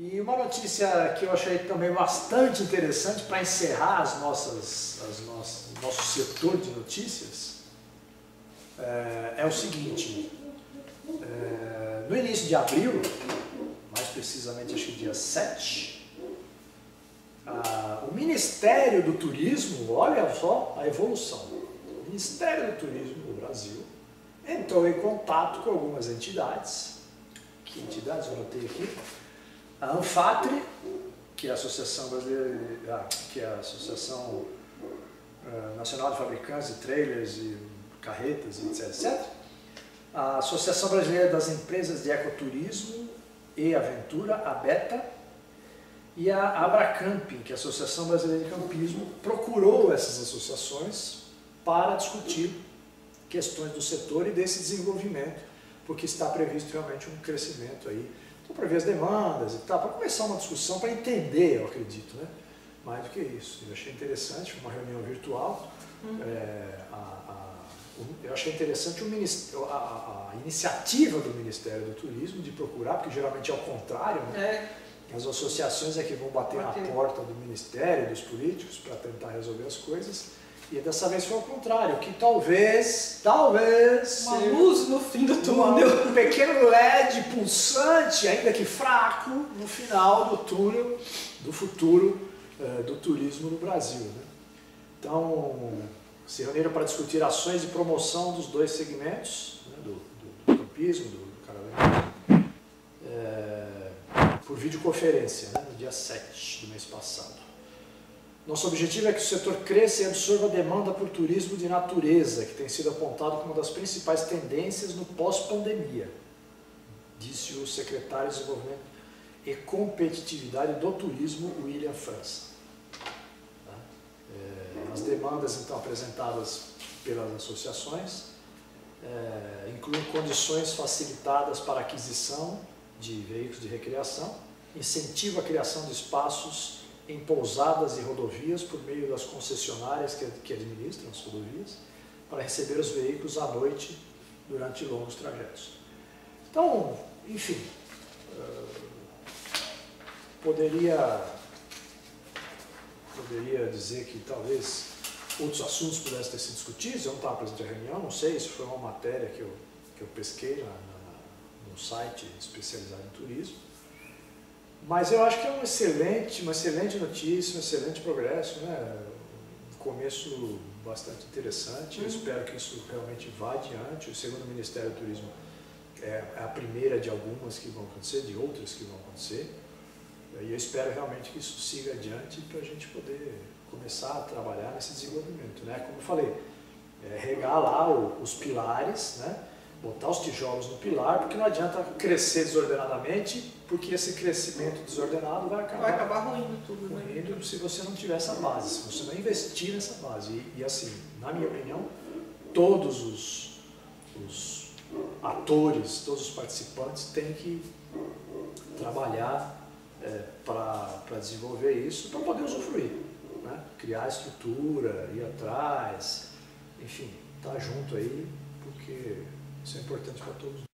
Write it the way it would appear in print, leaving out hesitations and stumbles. E uma notícia que eu achei também bastante interessante para encerrar nosso setor de notícias é o seguinte: no início de abril, mais precisamente acho que dia 7, o Ministério do Turismo, olha só a evolução, o Ministério do Turismo do Brasil entrou em contato com algumas entidades. Que entidades eu notei aqui? A ANFATRI, que é a Associação Brasileira, que é a Associação Nacional de Fabricantes de Trailers e Carretas, etc. A Associação Brasileira das Empresas de Ecoturismo e Aventura, ABETA, e a Abra Camping, que é a Associação Brasileira de Campismo, procurou essas associações para discutir questões do setor e desse desenvolvimento, porque está previsto realmente um crescimento aí, para ver as demandas e tal, para começar uma discussão, para entender, eu acredito, né? Mais do que isso. Eu achei interessante, uma reunião virtual, eu achei interessante a iniciativa do Ministério do Turismo de procurar, porque geralmente é o contrário, né? As associações é que vão bater na porta do Ministério, dos políticos, para tentar resolver as coisas. E dessa vez foi ao contrário, que talvez... uma luz no fim do túnel. Um pequeno LED pulsante, ainda que fraco, no final do túnel do futuro do turismo no Brasil, né? Então, se reuniram para discutir ações de promoção dos dois segmentos, né? do campismo, do caravana, por videoconferência, né? No dia 7 do mês passado. Nosso objetivo é que o setor cresça e absorva a demanda por turismo de natureza, que tem sido apontado como uma das principais tendências no pós-pandemia, disse o secretário de Desenvolvimento e Competitividade do Turismo, William França. As demandas, então, apresentadas pelas associações incluem condições facilitadas para aquisição de veículos de recreação, incentivo à criação de espaços em pousadas e rodovias por meio das concessionárias que administram as rodovias, para receber os veículos à noite durante longos trajetos. Então, enfim, poderia dizer que talvez outros assuntos pudessem ter sido discutidos. Eu não estava presente na reunião, não sei se foi uma matéria que eu pesquei num site especializado em turismo. Mas eu acho que é uma excelente notícia, um excelente progresso, né? Um começo bastante interessante. Eu espero que isso realmente vá adiante. O segundo Ministério do Turismo é a primeira de algumas que vão acontecer, de outras que vão acontecer. E eu espero realmente que isso siga adiante para a gente poder começar a trabalhar nesse desenvolvimento, né? Como eu falei, regar lá os pilares, né? Botar os tijolos no pilar, porque não adianta crescer desordenadamente, porque esse crescimento desordenado vai acabar ruindo tudo, né? Ruindo se você não tiver essa base, se você não investir nessa base. E assim, na minha opinião, todos os atores, todos os participantes têm que trabalhar para desenvolver isso, para poder usufruir, né? Criar estrutura, ir atrás, enfim, estar junto aí, porque isso é importante para todos nós.